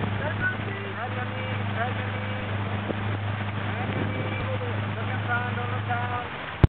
Woo!